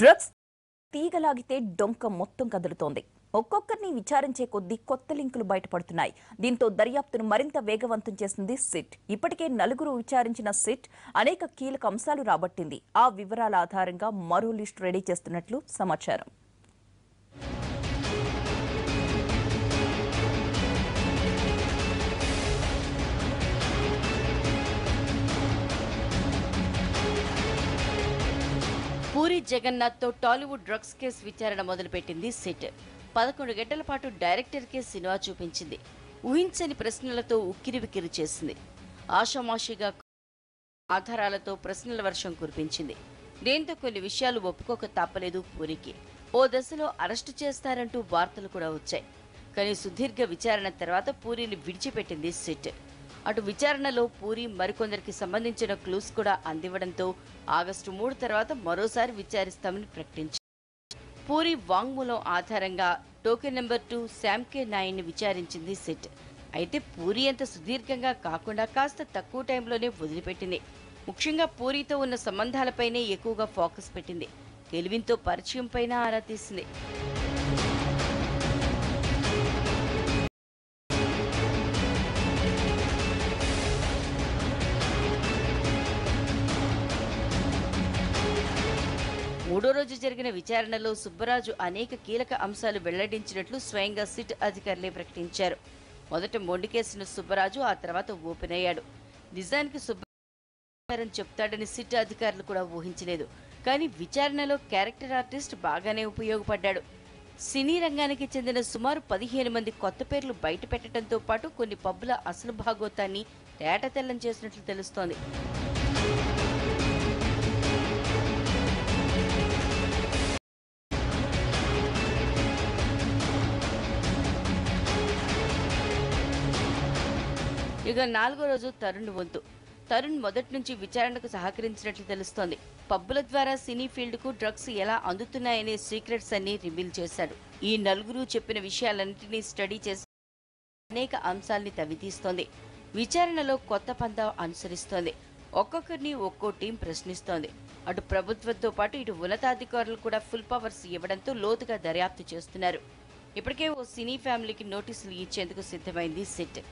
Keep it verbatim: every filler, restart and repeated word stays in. Drugs తీగలాగితే డొంక మొత్తం కదులుతోంది. ఒక్కొక్కరిని విచారించే కొద్దీ కొత్త లింకులు బయటపడుతున్నాయి. దీంతో దర్యాప్తును మరింత వేగవంతం చేసింది సిట్. ఇప్పటికే నలుగురు విచారించిన సిట్ అనేక కీలక అంశాలు రాబట్టింది. ఆ వివరాల ఆధారంగా మరో లిస్టు రెడీ చేస్తున్నట్లు సమాచారం. పూరి జగన్నాథ్ తో టాలీవుడ్ డ్రగ్స్ కేసు విచారణ మొదలుపెట్టింది సిట్. పదకొండు గంటల పాటు డైరెక్టర్ కే సినిమా చూపించింది. ఊహించని ప్రశ్నలతో ఉక్కిరివికిరి చేసింది. ఆషామాషిగా ఆధారాలతో ప్రశ్నల వర్షం కురిపించింది. దీంతో కొన్ని విషయాలు ఒప్పుకోక తప్పలేదు పూరికి. ఓ దశలో అరెస్టు చేస్తారంటూ వార్తలు కూడా వచ్చాయి. కానీ సుదీర్ఘ విచారణ తర్వాత పూరిని విడిచిపెట్టింది సిట్. అటు విచారణలో పూరి మరికొందరికి సంబంధించిన క్లూస్ కూడా అందివ్వడంతో ఆగస్టు మూడు తర్వాత మరోసారి విచారిస్తామని ప్రకటించారు. పూరి వాంగ్మూలం ఆధారంగా టోకెన్ నెంబర్ టూ శామ్ కే నాయన్ని విచారించింది సిట్. అయితే పూరి అంత సుదీర్ఘంగా కాకుండా కాస్త తక్కువ టైంలోనే వదిలిపెట్టింది. ముఖ్యంగా పూరితో ఉన్న సంబంధాలపైనే ఎక్కువగా ఫోకస్ పెట్టింది. కెల్విన్తో పరిచయం పైన ఆరా తీసింది. మూడో రోజు జరిగిన విచారణలో సుబ్బరాజు అనేక కీలక అంశాలు వెల్లడించినట్లు స్వయంగా సిట్ అధికారులే ప్రకటించారు. మొదట మొండి కేసిన సుబ్బరాజు ఆ తర్వాత ఓపెన్ అయ్యాడు. నిజానికి సుబ్బరాజు చెప్తాడని సిట్ అధికారులు కూడా ఊహించలేదు. కానీ విచారణలో క్యారెక్టర్ ఆర్టిస్ట్ బాగానే ఉపయోగపడ్డాడు. సినీ రంగానికి చెందిన సుమారు పదిహేను మంది కొత్త పేర్లు బయట పెట్టడంతో పాటు కొన్ని పబ్బుల అసలు భాగోతాన్ని తేటతెల్లం చేసినట్లు తెలుస్తోంది. ఇక నాలుగో రోజు తరుణ్ వంతు. తరుణ్ మొదటి నుంచి విచారణకు సహకరించినట్లు తెలుస్తోంది. పబ్బుల ద్వారా సినీ ఫీల్డ్ కు డ్రగ్స్ ఎలా అందుతున్నాయనే సీక్రెట్స్ అన్ని రివీల్ చేశాడు. ఈ నలుగురు చెప్పిన విషయాలన్నింటినీ స్టడీ చేసి అనేక అంశాల్ని తవ్వితీస్తోంది. విచారణలో కొత్త పందా అనుసరిస్తోంది. ఒక్కొక్కరిని ఒక్కో టీం ప్రశ్నిస్తోంది. అటు ప్రభుత్వంతో పాటు ఇటు ఉన్నతాధికారులు కూడా ఫుల్ పవర్స్ ఇవ్వడంతో లోతుగా దర్యాప్తు చేస్తున్నారు. ఇప్పటికే ఓ సినీ ఫ్యామిలీకి నోటీసులు ఇచ్చేందుకు సిద్ధమైంది సిట్.